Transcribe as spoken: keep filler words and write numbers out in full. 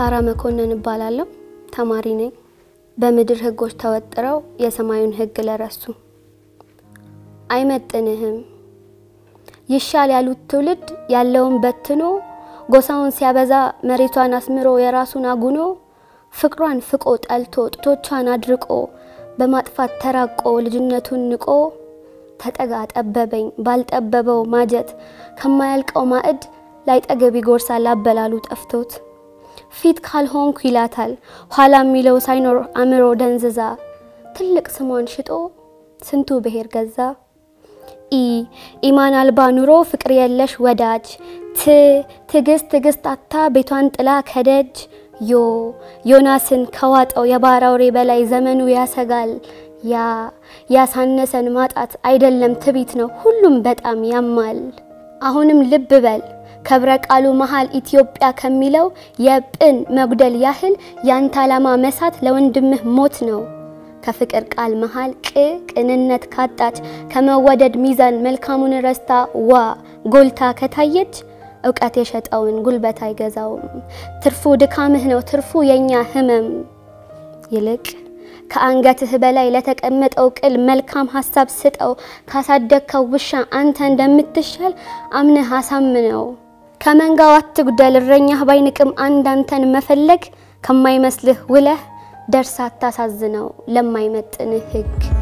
ሳራ መኮንን እባላለሁ ተማሪ ነኝ በመድር ህጎች ተወጥረው የሰማዩን ህግ ለራሱ አይመጥንህም ይሻል ያሉት ትውልድ ያለውን በትኖ ጎሳውን ሲያበዛ መሬቷን አስምሮ የራሱን አጉኖ ፍቅሯን ፍቆ ጣልቶ ጦቶቿን አድርቆ በማጥፋት ተራቆ ልጅነቱን ንቆ ተጠጋ ተበበኝ ባልጠበበው ማጀት ከማያልቀው ማዕድ ላይ ጠገብ ይጎርሳል አበላሉ ጠፍቶት ፊት ካልሆንኩ ይላታል ኋላ ሚለው ሳይኖር አምሮ ደንዘዛ ትልቅ ስሟን ሽጦ ስንቱ ብሄር ገዛ ኢ ኢማን አልባ ኑሮ ፍቅር የለሽ ወዳጅ ት ትግስ ትግስ አታ ቤቷን ጥላ ከደጅ ዮ ዮናስን ከዋጣው የባራውሬ በላይ ዘመኑ ያሰጋል ያ ያሳነሰን ማጣት አይደለም ትብይት ነው ሁሉም በጣም ያማል አሁንም ልብ በል ከብረቃሉ መሃል ኢትዮጵያ ከሚለው የብን መግደል ያህል ያንታላማ መሳት ለወንድምህ ሞት ነው ከፍቅር ቃል መሃል ቅንነት ካጣች ከመወደድ ሚዛን መልካሙን ረስታ ዋ ጎልታ ከታየች ዕውቀት የሸጣውን ጉልበት አይገዛው ትርፉ ድካምህ ነው ትርፉ የኛ ህመም ይልቅ ከአንገትህ በላይ ለተቀመጠው ቅል መልካም ሐሳብ ስጠው ካሳደከው ውሻ አንተ እንደምትሻል አምነህ አሳምነው ከመንጋው አትጉደል ረኛህ ባይንቅም አንድ አንተን መፈለግ ከማይመስልህ ውለህ ደርሳታ ሳዝነው ለማይመጥንህ ህግ